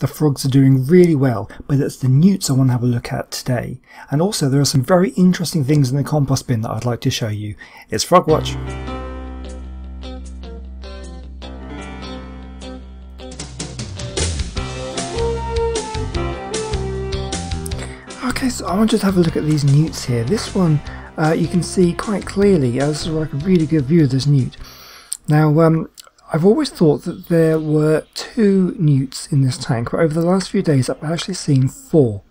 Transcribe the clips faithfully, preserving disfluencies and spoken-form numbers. The frogs are doing really well, but it's the newts I want to have a look at today. And also there are some very interesting things in the compost bin that I'd like to show you. It's Frog Watch. Okay, so I want you to have a look at these newts here. This one uh, you can see quite clearly. Uh, this is like a really good view of this newt. Now, um, I've always thought that there were two newts in this tank, but over the last few days I've actually seen four.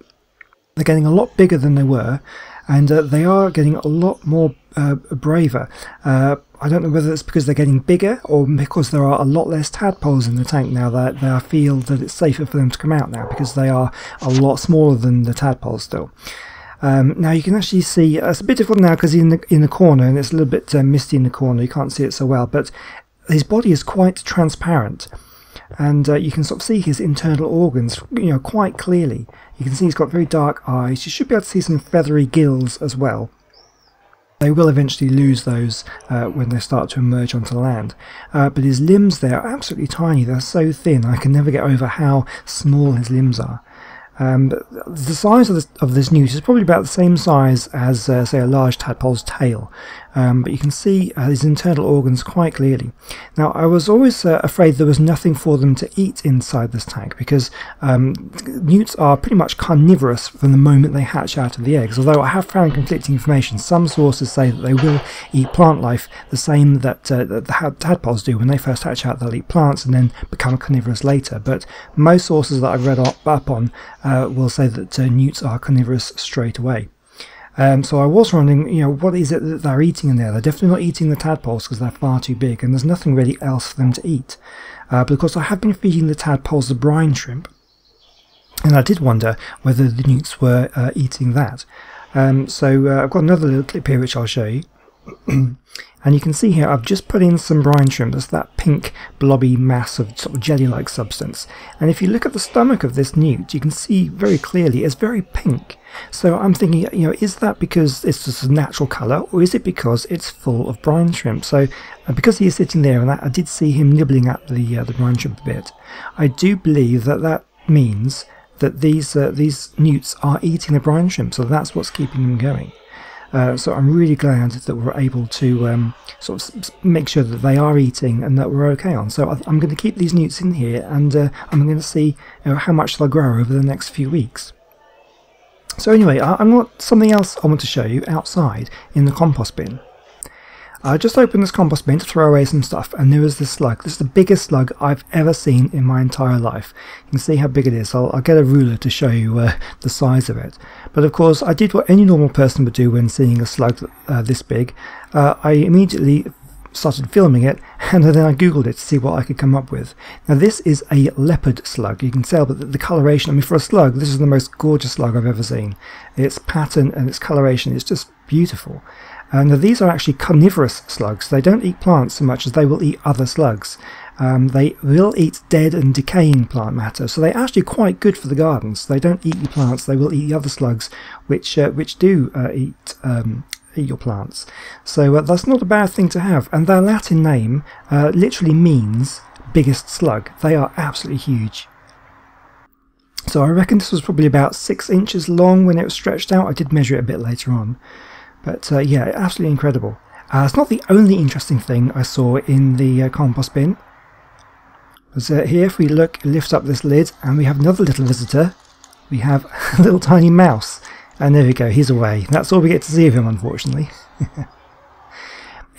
They're getting a lot bigger than they were, and uh, they are getting a lot more uh, braver. Uh, I don't know whether it's because they're getting bigger or because there are a lot less tadpoles in the tank now, that they feel that it's safer for them to come out now because they are a lot smaller than the tadpoles still. Um, now you can actually see, uh, it's a bit difficult now because he's in the, in the corner, and it's a little bit uh, misty in the corner, you can't see it so well, but his body is quite transparent, and uh, you can sort of see his internal organs, you know, quite clearly. You can see he's got very dark eyes. You should be able to see some feathery gills as well. They will eventually lose those uh, when they start to emerge onto land. Uh, but his limbs there are absolutely tiny. They're so thin. I can never get over how small his limbs are. Um, the size of this, of this newt is probably about the same size as, uh, say, a large tadpole's tail, um, but you can see uh, his internal organs quite clearly. Now, I was always uh, afraid there was nothing for them to eat inside this tank, because um, newts are pretty much carnivorous from the moment they hatch out of the eggs, although I have found conflicting information. Some sources say that they will eat plant life, the same that, uh, that the tadpoles do. When they first hatch out, they'll eat plants and then become carnivorous later, but most sources that I've read up, up on Uh, will say that uh, newts are carnivorous straight away. Um, so I was wondering, you know, what is it that they're eating in there? They're definitely not eating the tadpoles because they're far too big, and there's nothing really else for them to eat. Uh, but of course I have been feeding the tadpoles the brine shrimp, and I did wonder whether the newts were uh, eating that. Um, so uh, I've got another little clip here which I'll show you. And you can see here I've just put in some brine shrimp. That's that pink blobby mass of sort of jelly-like substance, and if you look at the stomach of this newt you can see very clearly it's very pink. So I'm thinking, you know, is that because it's just a natural colour, or is it because it's full of brine shrimp? So uh, because he is sitting there, and I, I did see him nibbling at the, uh, the brine shrimp a bit, I do believe that that means that these, uh, these newts are eating the brine shrimp, so that's what's keeping them going. Uh, so I'm really glad that we're able to um, sort of make sure that they are eating and that we're okay on. So I'm going to keep these newts in here, and uh, I'm going to see, you know, how much they'll grow over the next few weeks. So anyway, I've got something else I want to show you outside in the compost bin. I just opened this compost bin to throw away some stuff, and there was this slug. This is the biggest slug I've ever seen in my entire life. You can see how big it is. I'll, I'll get a ruler to show you uh, the size of it. But of course I did what any normal person would do when seeing a slug uh, this big. Uh, I immediately started filming it, and then I googled it to see what I could come up with. Now this is a leopard slug. You can tell but the, the coloration, I mean, for a slug this is the most gorgeous slug I've ever seen. Its pattern and its coloration is just beautiful. Uh, now these are actually carnivorous slugs. They don't eat plants so much as they will eat other slugs. Um, they will eat dead and decaying plant matter, so they're actually quite good for the gardens. They don't eat the plants, they will eat the other slugs which uh, which do uh, eat um, eat your plants. So uh, that's not a bad thing to have, and their Latin name uh, literally means biggest slug. They are absolutely huge. So I reckon this was probably about six inches long when it was stretched out. I did measure it a bit later on. But uh, yeah, absolutely incredible. Uh, it's not the only interesting thing I saw in the uh, compost bin. But uh, here, if we look, lift up this lid, and we have another little visitor. We have a little tiny mouse. And there we go, he's away. That's all we get to see of him, unfortunately.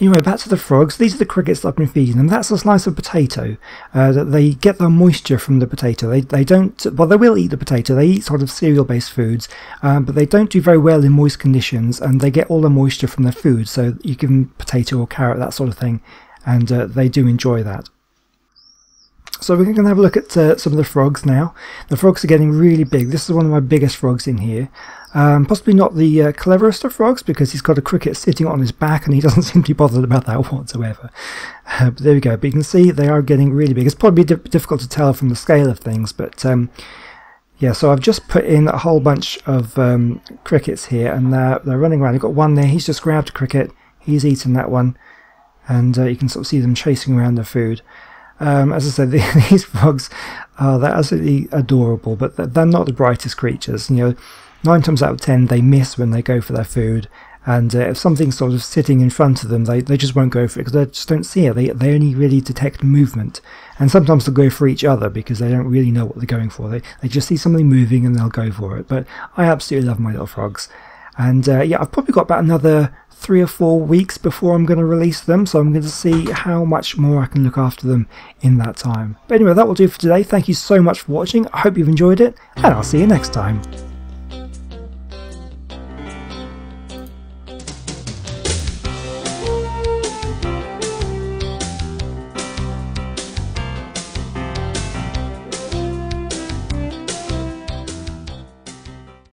Anyway, back to the frogs. These are the crickets that I've been feeding them. That's a slice of potato. Uh, they get their moisture from the potato. They, they don't, well, they will eat the potato. They eat sort of cereal-based foods, um, but they don't do very well in moist conditions, and they get all the moisture from their food. So you give them potato or carrot, that sort of thing, and uh, they do enjoy that. So we're going to have a look at uh, some of the frogs now. The frogs are getting really big. This is one of my biggest frogs in here. Um, possibly not the uh, cleverest of frogs, because he's got a cricket sitting on his back and he doesn't seem to be bothered about that whatsoever. Uh, but there we go. But you can see they are getting really big. It's probably di difficult to tell from the scale of things, but um, yeah, so I've just put in a whole bunch of um, crickets here, and they're, they're running around. I've got one there. He's just grabbed a cricket. He's eaten that one, and uh, you can sort of see them chasing around their food. Um, as I said, the, these frogs are uh, they're absolutely adorable, but they're not the brightest creatures. You know, nine times out of ten they miss when they go for their food, and uh, if something's sort of sitting in front of them, they, they just won't go for it because they just don't see it. They, they only really detect movement, and sometimes they'll go for each other because they don't really know what they're going for. They, they just see something moving and they'll go for it. But I absolutely love my little frogs, and uh, yeah, I've probably got about another three or four weeks before I'm going to release them, so I'm going to see how much more I can look after them in that time. But anyway, that will do for today. Thank you so much for watching. I hope you've enjoyed it, and I'll see you next time.